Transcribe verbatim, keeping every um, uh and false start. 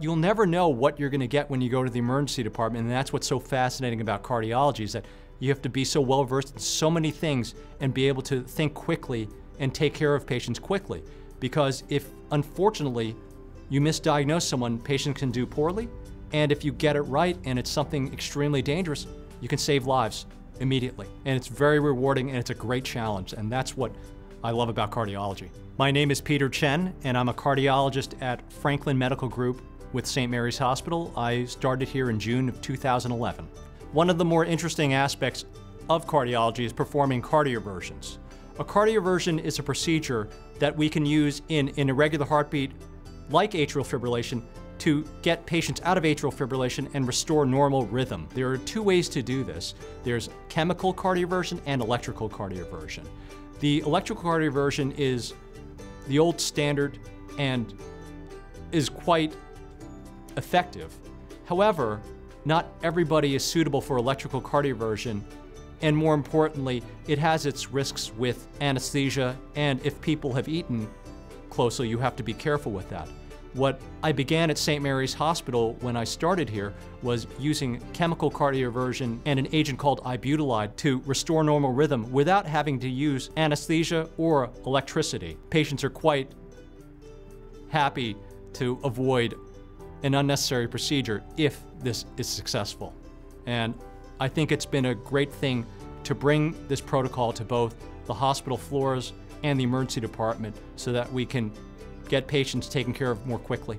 You'll never know what you're going to get when you go to the emergency department, and that's what's so fascinating about cardiology, is that you have to be so well-versed in so many things and be able to think quickly and take care of patients quickly. Because if, unfortunately, you misdiagnose someone, patients can do poorly, and if you get it right and it's something extremely dangerous, you can save lives immediately. And it's very rewarding and it's a great challenge, and that's what I love about cardiology. My name is Peter Chien, and I'm a cardiologist at Franklin Medical Group with Saint Mary's Hospital. I started here in June of two thousand eleven. One of the more interesting aspects of cardiology is performing cardioversions. A cardioversion is a procedure that we can use in an irregular heartbeat like atrial fibrillation to get patients out of atrial fibrillation and restore normal rhythm. There are two ways to do this. There's chemical cardioversion and electrical cardioversion. The electrical cardioversion is the old standard and is quite effective. However, not everybody is suitable for electrical cardioversion, and more importantly, it has its risks with anesthesia, and if people have eaten closely, you have to be careful with that. What I began at Saint Mary's Hospital when I started here was using chemical cardioversion and an agent called ibutilide to restore normal rhythm without having to use anesthesia or electricity. Patients are quite happy to avoid an unnecessary procedure if this is successful. And I think it's been a great thing to bring this protocol to both the hospital floors and the emergency department so that we can get patients taken care of more quickly.